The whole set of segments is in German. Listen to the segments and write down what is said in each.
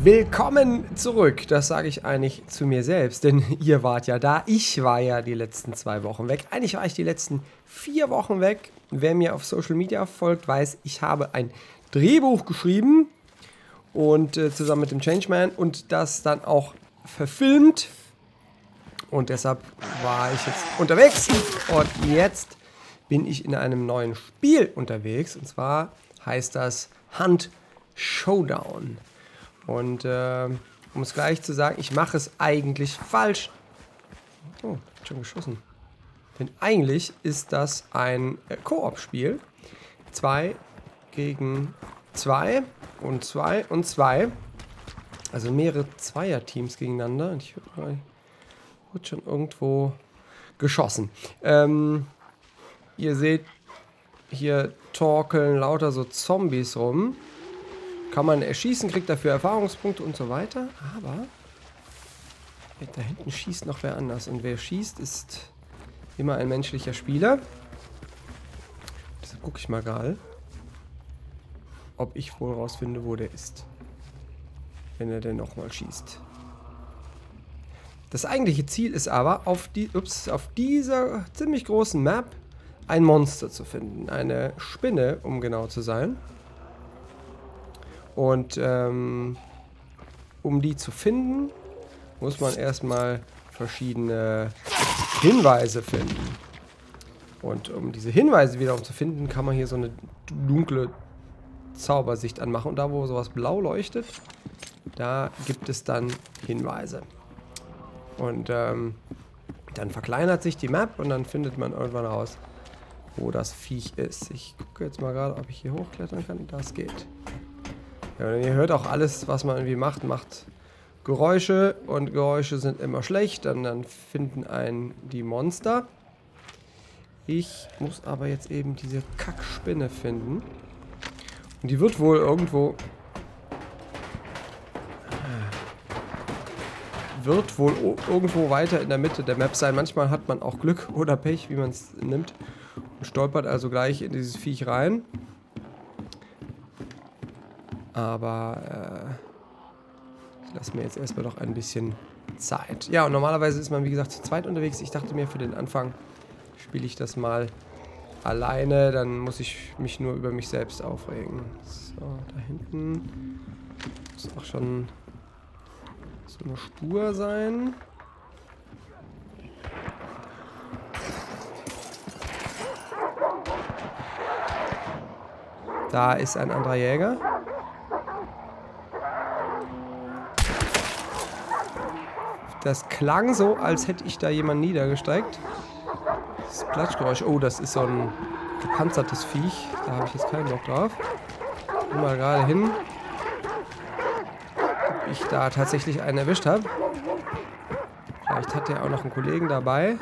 Willkommen zurück, das sage ich eigentlich zu mir selbst, denn ihr wart ja da, ich war ja die letzten 2 Wochen weg, eigentlich war ich die letzten 4 Wochen weg. Wer mir auf Social Media folgt, weiß, ich habe ein Drehbuch geschrieben und zusammen mit dem Changeman und das dann auch verfilmt und deshalb war ich jetzt unterwegs und jetzt bin ich in einem neuen Spiel unterwegs und zwar heißt das Hunt Showdown. Und um es gleich zu sagen, ich mache es eigentlich falsch. Oh, schon geschossen. Denn eigentlich ist das ein Koop-Spiel. 2 gegen 2 und 2 und 2. Also mehrere Zweierteams gegeneinander. Und ich wurde schon irgendwo geschossen. Ihr seht, hier torkeln lauter so Zombies rum. Kann man erschießen, kriegt dafür Erfahrungspunkte und so weiter. Aber da hinten schießt noch wer anders. Und wer schießt, ist immer ein menschlicher Spieler. Deshalb gucke ich mal gerade, ob ich wohl rausfinde, wo der ist. Wenn er denn nochmal schießt. Das eigentliche Ziel ist aber, auf dieser ziemlich großen Map ein Monster zu finden. Eine Spinne, um genau zu sein. Und um die zu finden, muss man erstmal verschiedene Hinweise finden. Und um diese Hinweise wiederum zu finden, kann man hier so eine dunkle Zaubersicht anmachen. Und da, wo sowas blau leuchtet, da gibt es dann Hinweise. Und dann verkleinert sich die Map und dann findet man irgendwann raus, wo das Viech ist. Ich gucke jetzt mal gerade, ob ich hier hochklettern kann. Das geht. Ja, und ihr hört auch alles, was man irgendwie macht, macht Geräusche und Geräusche sind immer schlecht. Dann finden einen die Monster. Ich muss aber jetzt eben diese Kackspinne finden. Und die wird wohl irgendwo... weiter in der Mitte der Map sein. Manchmal hat man auch Glück oder Pech, wie man es nimmt. Und stolpert also gleich in dieses Viech rein. Aber ich lasse mir jetzt erstmal doch ein bisschen Zeit. Ja, und normalerweise ist man, wie gesagt, zu zweit unterwegs. Ich dachte mir, für den Anfang spiele ich das mal alleine. Dann muss ich mich nur über mich selbst aufregen. So, da hinten muss auch schon so eine Spur sein. Da ist ein anderer Jäger. Das klang so, als hätte ich da jemanden niedergestreckt. Das Platschgeräusch. Oh, das ist so ein gepanzertes Viech. Da habe ich jetzt keinen Bock drauf. Ich gehe mal gerade hin. Ob ich da tatsächlich einen erwischt habe. Vielleicht hat der auch noch einen Kollegen dabei.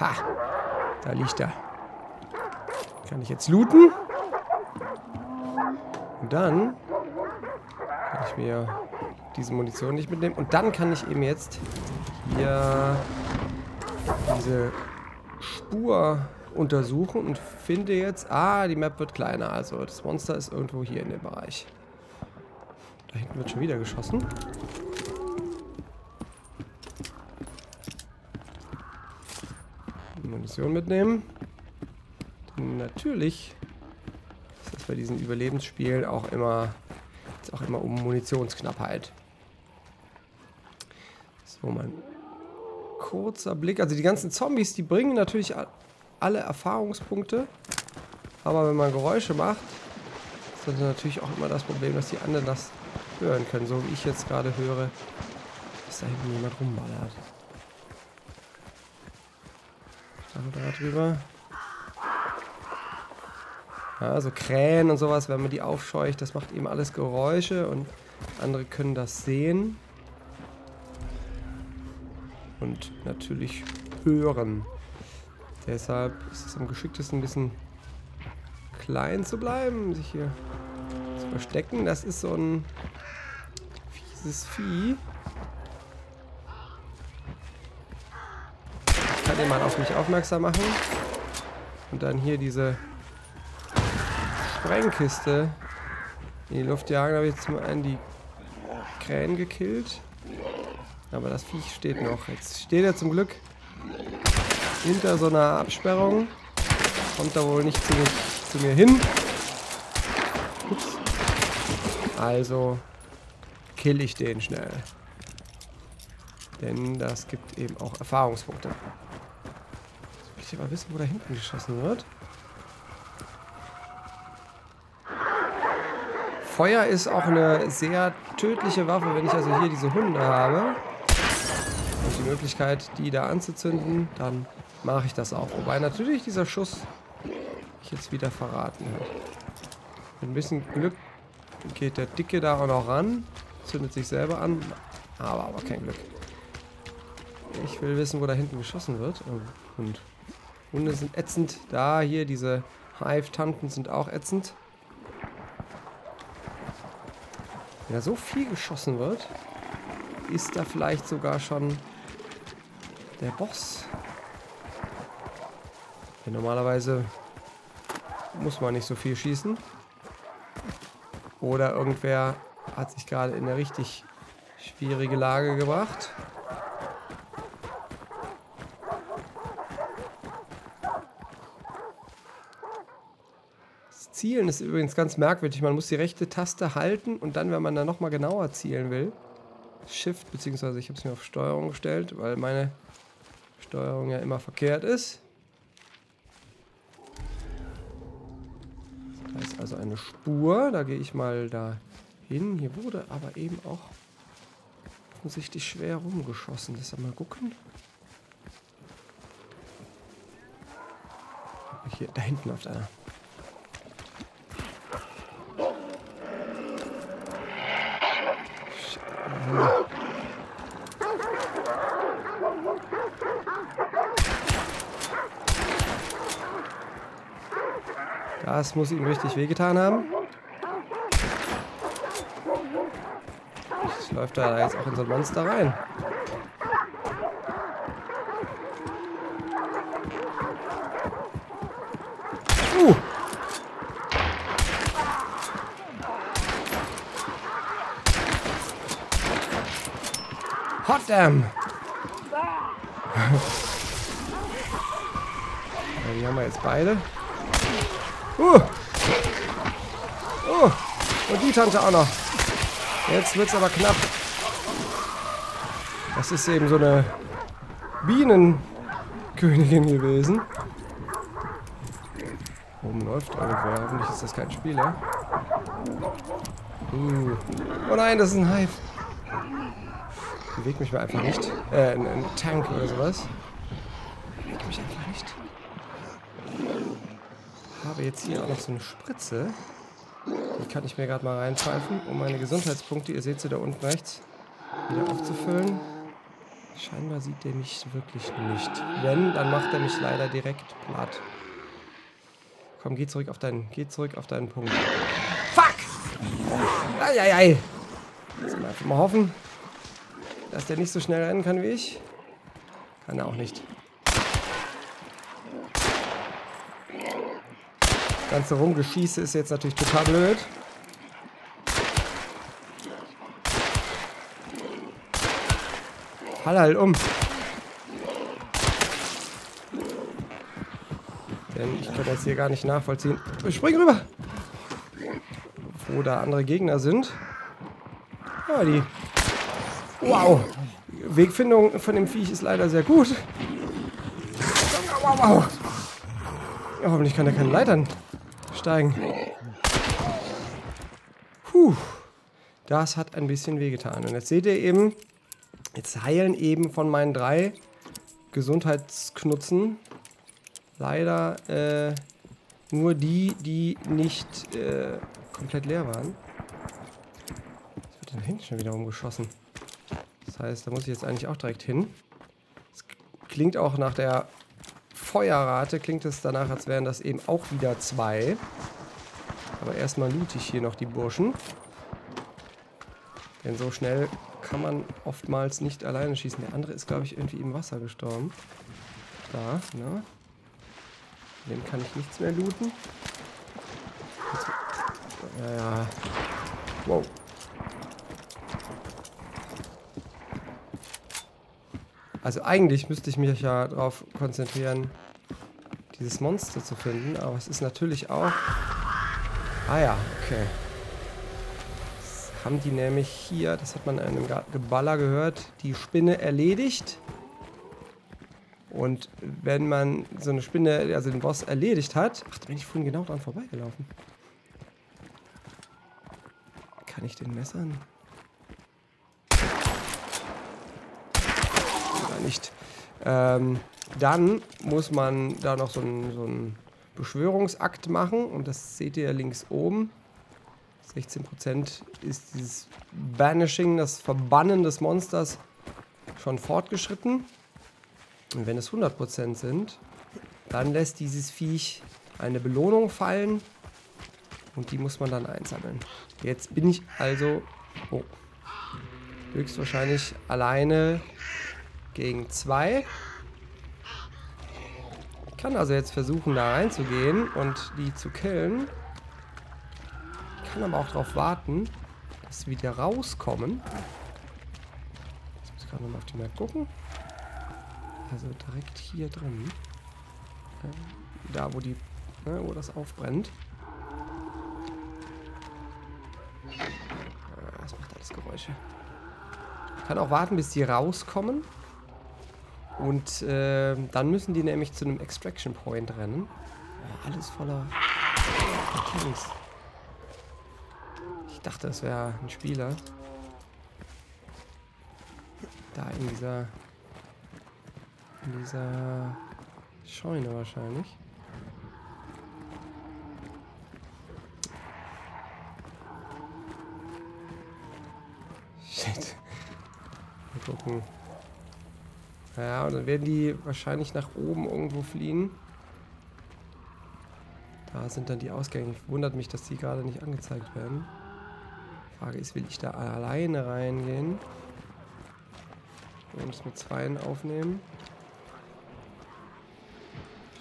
Ha! Da liegt er. Kann ich jetzt looten. Und dann kann ich mir diese Munition nicht mitnehmen. Und dann kann ich eben jetzt hier diese Spur untersuchen und finde jetzt, ah, die Map wird kleiner. Also das Monster ist irgendwo hier in dem Bereich. Da hinten wird schon wieder geschossen. Die Munition mitnehmen. Denn natürlich ist das bei diesen Überlebensspielen auch immer um Munitionsknappheit. So, mein kurzer Blick. Also die ganzen Zombies, die bringen natürlich alle Erfahrungspunkte. Aber wenn man Geräusche macht, ist das natürlich auch immer das Problem, dass die anderen das hören können. So wie ich jetzt gerade höre, dass da hinten jemand rumballert. Ich da drüber. Also ja, Krähen und sowas, wenn man die aufscheucht, das macht eben alles Geräusche und andere können das sehen. Und natürlich hören. Deshalb ist es am geschicktesten, ein bisschen klein zu bleiben, sich hier zu verstecken. Das ist so ein fieses Vieh. Ich kann den mal auf mich aufmerksam machen. Und dann hier diese Sprengkiste in die Luft jagen. Da habe ich jetzt mal an die Krähen gekillt. Aber das Viech steht noch. Jetzt steht er zum Glück hinter so einer Absperrung. Kommt da wohl nicht zu mir hin. Ups. Also kill ich den schnell. Denn das gibt eben auch Erfahrungspunkte. Jetzt will ich aber wissen, wo da hinten geschossen wird. Feuer ist auch eine sehr tödliche Waffe, wenn ich also hier diese Hunde habe. Und die Möglichkeit, die da anzuzünden, dann mache ich das auch. Wobei natürlich dieser Schuss mich jetzt wieder verraten hat. Mit ein bisschen Glück geht der Dicke da auch noch ran. Zündet sich selber an. Aber kein Glück. Ich will wissen, wo da hinten geschossen wird. Und Hunde sind ätzend. Da, hier, diese Hive-Tanten sind auch ätzend. Wenn da so viel geschossen wird, ist da vielleicht sogar schon der Boss. Denn normalerweise muss man nicht so viel schießen. Oder irgendwer hat sich gerade in eine richtig schwierige Lage gebracht. Das Zielen ist übrigens ganz merkwürdig. Man muss die rechte Taste halten und dann, wenn man da nochmal genauer zielen will, Shift, beziehungsweise ich habe es mir auf Steuerung gestellt, weil meine Steuerung ja immer verkehrt ist. Da ist also eine Spur, da gehe ich mal da hin. Hier wurde aber eben auch offensichtlich schwer rumgeschossen. Lass mal gucken. Hier, da hinten läuft einer. Das muss ihm richtig wehgetan haben. Jetzt läuft er jetzt auch in so ein Monster rein. Hot damn! Die haben wir jetzt beide. Und die Tante auch noch. Jetzt wird's aber knapp. Das ist eben so eine Bienenkönigin gewesen. Oben läuft irgendwer. Hoffentlich ist das kein Spieler. Oh nein, das ist ein Hive. Ich bewege mich mal einfach nicht. Ein Tank oder sowas. Ich bewege mich einfach nicht. Ich habe jetzt hier auch noch so eine Spritze. Die kann ich mir gerade mal reinpfeifen, um meine Gesundheitspunkte, ihr seht sie da unten rechts, wieder aufzufüllen. Scheinbar sieht der mich wirklich nicht. Wenn, dann macht er mich leider direkt platt. Komm, geh zurück auf deinen Punkt. Fuck! Eieiei! Jetzt mal einfach mal hoffen, dass der nicht so schnell rennen kann wie ich. Kann er auch nicht. Ganze Rumgeschieße ist jetzt natürlich total blöd. Fall halt um. Denn ich kann das hier gar nicht nachvollziehen. Ich spring rüber! Wo da andere Gegner sind. Ah, die. Wow! Wegfindung von dem Viech ist leider sehr gut. Wow, wow. Ja, hoffentlich kann er keine Leitern steigen. Puh, das hat ein bisschen wehgetan. Und jetzt seht ihr eben, jetzt heilen eben von meinen 3 Gesundheitsknutzen leider nur die, die nicht komplett leer waren. Jetzt wird da hinten schon wieder rumgeschossen. Das heißt, da muss ich jetzt eigentlich auch direkt hin. Das klingt auch nach der Feuerrate, klingt es danach, als wären das eben auch wieder 2. Aber erstmal loote ich hier noch die Burschen. Denn so schnell kann man oftmals nicht alleine schießen. Der andere ist, glaube ich, irgendwie im Wasser gestorben. Da, ne? Dem kann ich nichts mehr looten. Ja, ja. Wow. Also eigentlich müsste ich mich ja darauf konzentrieren, dieses Monster zu finden, aber es ist natürlich auch... Ah ja, okay. Das haben die nämlich hier, das hat man in einem Geballer gehört, die Spinne erledigt. Und wenn man so eine Spinne, also den Boss erledigt hat... Ach, da bin ich vorhin genau dran vorbeigelaufen. Kann ich den messern? Oder nicht? Dann muss man da noch so einen Beschwörungsakt machen. Und das seht ihr links oben. 16% ist dieses Banishing, das Verbannen des Monsters, schon fortgeschritten. Und wenn es 100% sind, dann lässt dieses Viech eine Belohnung fallen. Und die muss man dann einsammeln. Jetzt bin ich also höchstwahrscheinlich alleine gegen 2. Ich kann also jetzt versuchen, da reinzugehen und die zu killen. Ich kann aber auch darauf warten, dass sie wieder rauskommen. Jetzt muss ich gerade nochmal auf die Map gucken. Also direkt hier drin. Da, wo das aufbrennt. Das macht alles Geräusche. Ich kann auch warten, bis die rauskommen. Und dann müssen die nämlich zu einem Extraction Point rennen. Ja, alles voller Kills. Ich dachte, das wäre ein Spieler. Da in dieser Scheune wahrscheinlich. Shit. Mal gucken. Ja, und dann werden die wahrscheinlich nach oben irgendwo fliehen. Da sind dann die Ausgänge. Wundert mich, dass die gerade nicht angezeigt werden. Frage ist, will ich da alleine reingehen? Und es mit Zweien aufnehmen?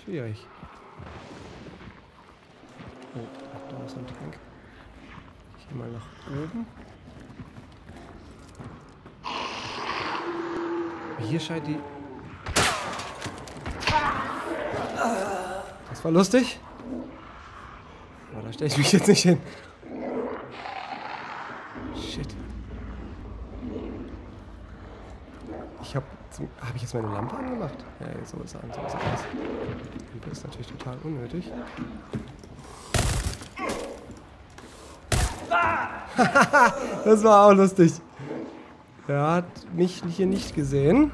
Schwierig. Oh, da ist ein Tank. Ich gehe mal nach oben. Hier scheint die... Das war lustig. Aber da stelle ich mich jetzt nicht hin. Shit. Habe ich jetzt meine Lampe angemacht? Ja, so ist es an, so ist es aus. Die Lampe ist natürlich total unnötig. Das war auch lustig. Er hat mich hier nicht gesehen.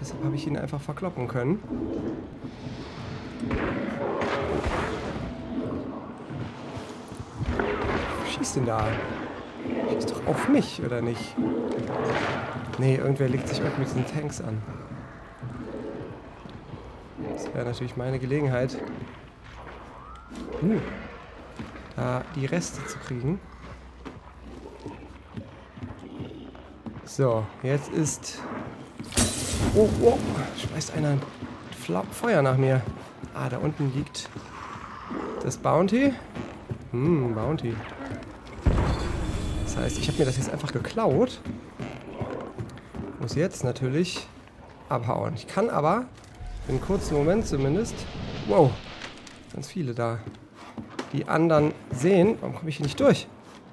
Deshalb habe ich ihn einfach verkloppen können. Wer schießt denn da? Schießt doch auf mich, oder nicht? Nee, irgendwer legt sich mit diesen Tanks an. Das wäre natürlich meine Gelegenheit, da die Reste zu kriegen. So, jetzt ist... Oh, schmeißt einer ein Feuer nach mir. Ah, da unten liegt das Bounty. Bounty. Das heißt, ich habe mir das jetzt einfach geklaut. Muss jetzt natürlich abhauen. Ich kann aber, für einen kurzen Moment zumindest... Wow, ganz viele da. Die anderen sehen... Warum komme ich hier nicht durch?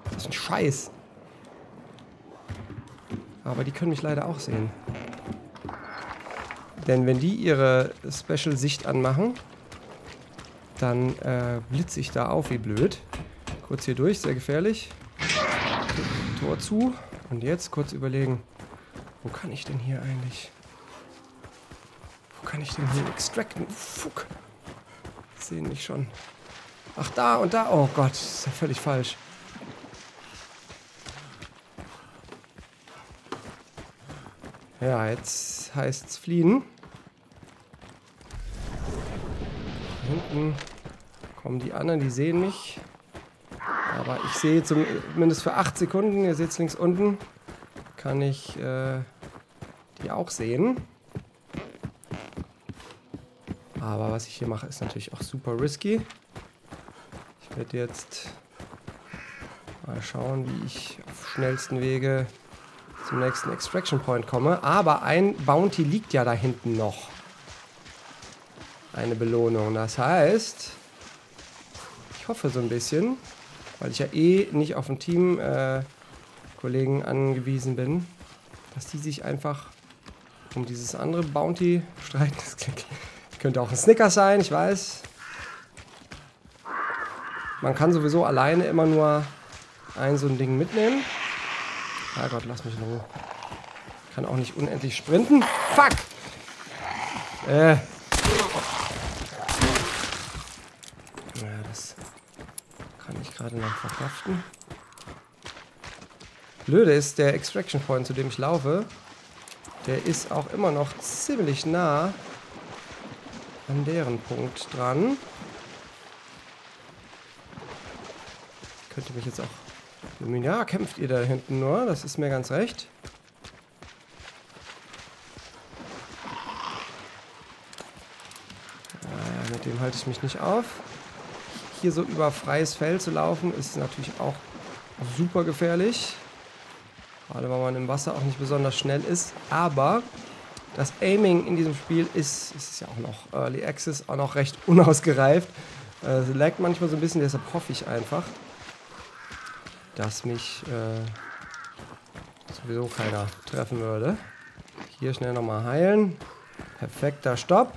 Das ist ein Scheiß. Aber die können mich leider auch sehen. Denn wenn die ihre Special-Sicht anmachen, dann blitze ich da auf wie blöd. Kurz hier durch, sehr gefährlich. Tor zu. Und jetzt kurz überlegen, wo kann ich denn hier eigentlich... Wo kann ich denn hier extracten? Fuck. Sehen mich schon. Ach, da und da. Oh Gott, das ist ja völlig falsch. Ja, jetzt heißt's fliehen. Hinten kommen die anderen, die sehen mich. Aber ich sehe zumindest für 8 Sekunden, ihr seht's links unten, kann ich die auch sehen. Aber was ich hier mache, ist natürlich auch super risky. Ich werde jetzt Mal schauen, wie ich auf schnellsten Wege zum nächsten Extraction Point komme. Aber ein Bounty liegt ja da hinten noch. Eine Belohnung. Das heißt, ich hoffe so ein bisschen, weil ich ja eh nicht auf den Teamkollegen angewiesen bin, dass die sich einfach um dieses andere Bounty streiten. Das könnte auch ein Snickers sein, ich weiß. Man kann sowieso alleine immer nur ein so ein Ding mitnehmen. Ah Gott, lass mich in Ruhe. Ich kann auch nicht unendlich sprinten. Fuck! Naja, das kann ich gerade noch verkraften. Blöde ist, der Extraction Point, zu dem ich laufe, der ist auch immer noch ziemlich nah an deren Punkt dran. Könnte mich jetzt auch... Ja, kämpft ihr da hinten nur, das ist mir ganz recht. Naja, mit dem halte ich mich nicht auf. Hier so über freies Feld zu laufen, ist natürlich auch super gefährlich. Gerade weil man im Wasser auch nicht besonders schnell ist. Aber das Aiming in diesem Spiel ist, es ist ja auch noch Early Access, auch noch recht unausgereift. Es laggt manchmal so ein bisschen, deshalb hoffe ich einfach, dass mich sowieso keiner treffen würde. Hier schnell nochmal heilen. Perfekter Stopp.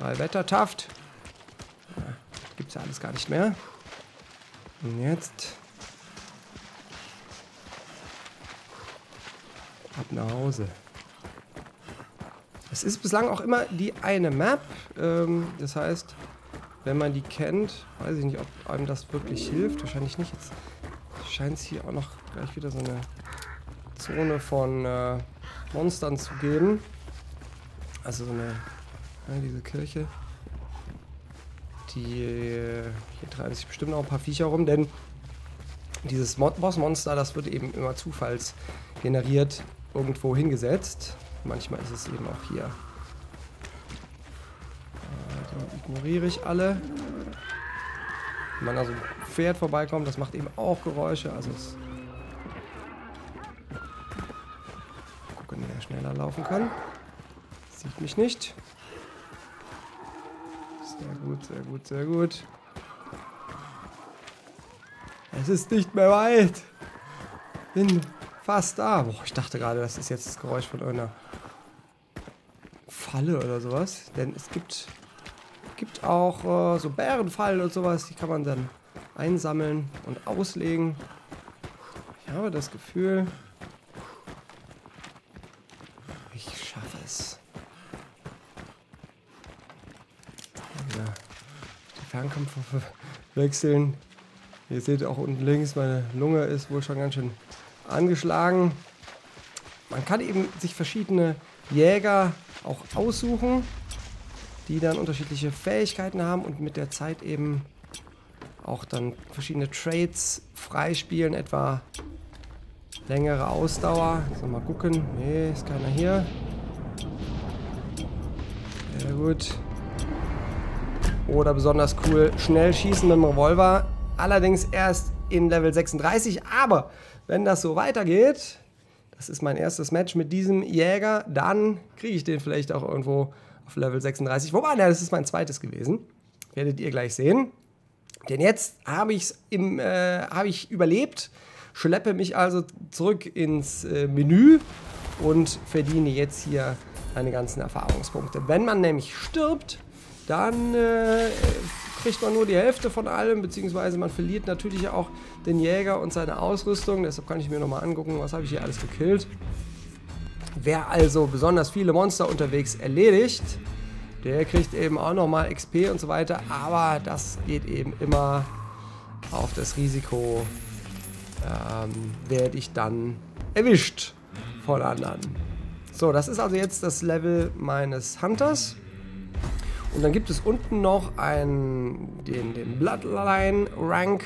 3 Wettertaft. Gibt's ja alles gar nicht mehr. Und jetzt ab nach Hause. Es ist bislang auch immer die eine Map. Das heißt, wenn man die kennt, weiß ich nicht, ob einem das wirklich hilft. Wahrscheinlich nicht. Jetzt scheint es hier auch noch gleich wieder so eine Zone von Monstern zu geben. Also so eine, diese Kirche. Hier treiben sich bestimmt noch ein paar Viecher rum, denn dieses Bossmonster, das wird eben immer zufallsgeneriert irgendwo hingesetzt. Manchmal ist es eben auch hier. Die ignoriere ich alle. Wenn man also ein Pferd vorbeikommt, das macht eben auch Geräusche. Also es gucken, wie er schneller laufen kann. Sieht mich nicht. Sehr gut, sehr gut, sehr gut. Es ist nicht mehr weit. Bin fast da. Boah, ich dachte gerade, das ist jetzt das Geräusch von einer Falle oder sowas. Denn es gibt auch so Bärenfallen und sowas. Die kann man dann einsammeln und auslegen. Ich habe das Gefühl, ich schaffe es. Ja, die Fernkampfwaffe wechseln. Ihr seht auch unten links, meine Lunge ist wohl schon ganz schön angeschlagen. Man kann eben sich verschiedene Jäger auch aussuchen, die dann unterschiedliche Fähigkeiten haben und mit der Zeit eben auch dann verschiedene Traits freispielen, etwa längere Ausdauer. So, mal gucken. Nee, ist keiner hier. Sehr gut. Oder besonders cool, schnell schießen mit dem Revolver. Allerdings erst in Level 36. Aber wenn das so weitergeht, das ist mein erstes Match mit diesem Jäger, dann kriege ich den vielleicht auch irgendwo auf Level 36. Wobei, ja, das ist mein zweites gewesen. Werdet ihr gleich sehen. Denn jetzt habe ich überlebt, schleppe mich also zurück ins Menü und verdiene jetzt hier meine ganzen Erfahrungspunkte. Wenn man nämlich stirbt, dann kriegt man nur die Hälfte von allem, beziehungsweise man verliert natürlich auch den Jäger und seine Ausrüstung. Deshalb kann ich mir nochmal angucken, was habe ich hier alles gekillt. Wer also besonders viele Monster unterwegs erledigt, der kriegt eben auch nochmal XP und so weiter, aber das geht eben immer auf das Risiko, werde ich dann erwischt von anderen. So, das ist also jetzt das Level meines Hunters. Und dann gibt es unten noch einen, den Bloodline Rank,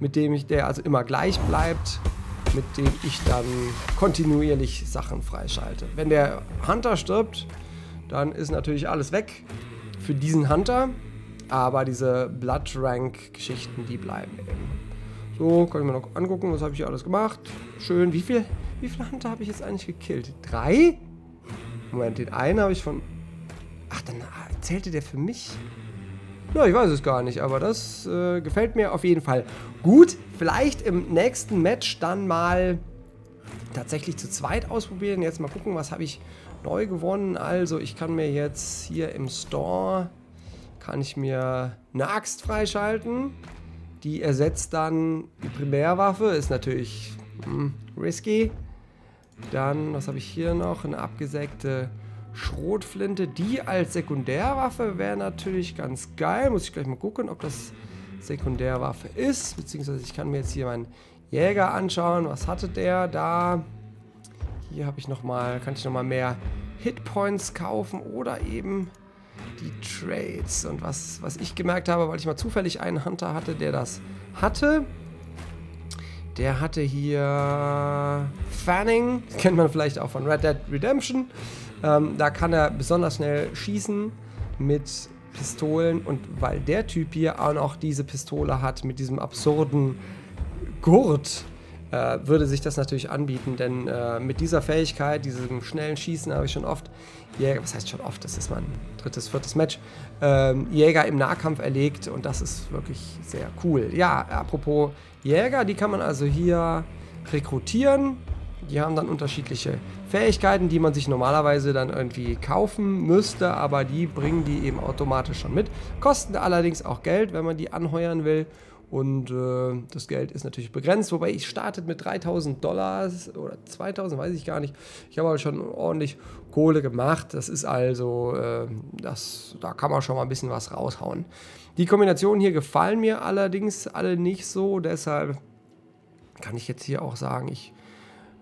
mit dem der also immer gleich bleibt, mit dem ich dann kontinuierlich Sachen freischalte. Wenn der Hunter stirbt, dann ist natürlich alles weg für diesen Hunter, aber diese Blood Rank Geschichten, die bleiben eben. So, kann ich mir noch angucken, was habe ich hier alles gemacht. Schön. Wie viele Hunter habe ich jetzt eigentlich gekillt? 3? Moment, den einen habe ich von... Ach, dann zählte der für mich? Ja, ich weiß es gar nicht, aber das gefällt mir auf jeden Fall gut. Vielleicht im nächsten Match dann mal tatsächlich zu zweit ausprobieren. Jetzt mal gucken, was habe ich neu gewonnen. Also, ich kann mir jetzt hier im Store, kann ich mir eine Axt freischalten. Die ersetzt dann die Primärwaffe. Ist natürlich risky. Dann, was habe ich hier noch? Eine abgesägte Schrotflinte. Die als Sekundärwaffe wäre natürlich ganz geil. Muss ich gleich mal gucken, ob das Sekundärwaffe ist. Beziehungsweise ich kann mir jetzt hier meinen Jäger anschauen. Was hatte der da? Hier habe ich nochmal, kann ich nochmal mehr Hitpoints kaufen oder eben die Trades. Und was ich gemerkt habe, weil ich mal zufällig einen Hunter hatte, der das hatte. Der hatte hier Fanning, das kennt man vielleicht auch von Red Dead Redemption. Da kann er besonders schnell schießen mit Pistolen. Und weil der Typ hier auch noch diese Pistole hat mit diesem absurden Gurt, würde sich das natürlich anbieten, denn mit dieser Fähigkeit, diesem schnellen Schießen, habe ich schon oft Jäger, was heißt schon oft, das ist mein drittes, viertes Match, Jäger im Nahkampf erlegt und das ist wirklich sehr cool. Ja, apropos Jäger, die kann man also hier rekrutieren, die haben dann unterschiedliche Fähigkeiten, die man sich normalerweise dann irgendwie kaufen müsste, aber die bringen die eben automatisch schon mit, kosten allerdings auch Geld, wenn man die anheuern will. Und das Geld ist natürlich begrenzt, wobei ich startet mit $3.000 oder 2.000, weiß ich gar nicht. Ich habe aber schon ordentlich Kohle gemacht. Das ist also, da kann man schon mal ein bisschen was raushauen. Die Kombinationen hier gefallen mir allerdings alle nicht so. Deshalb kann ich jetzt hier auch sagen, ich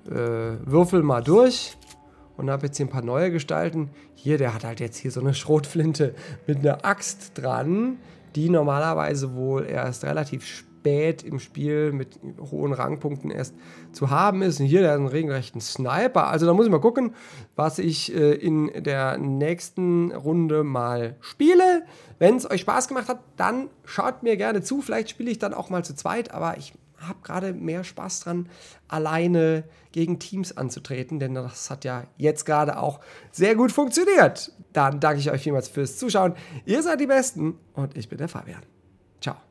würfel mal durch. Und habe jetzt hier ein paar neue Gestalten. Hier, der hat halt jetzt hier so eine Schrotflinte mit einer Axt dran, die normalerweise wohl erst relativ spät im Spiel mit hohen Rangpunkten erst zu haben ist. Und hier der hat einen regelrechten Sniper. Also da muss ich mal gucken, was ich in der nächsten Runde mal spiele. Wenn es euch Spaß gemacht hat, dann schaut mir gerne zu. Vielleicht spiele ich dann auch mal zu zweit, aber ich habe gerade mehr Spaß dran, alleine gegen Teams anzutreten, denn das hat ja jetzt gerade auch sehr gut funktioniert. Dann danke ich euch vielmals fürs Zuschauen. Ihr seid die Besten und ich bin der Fabian. Ciao.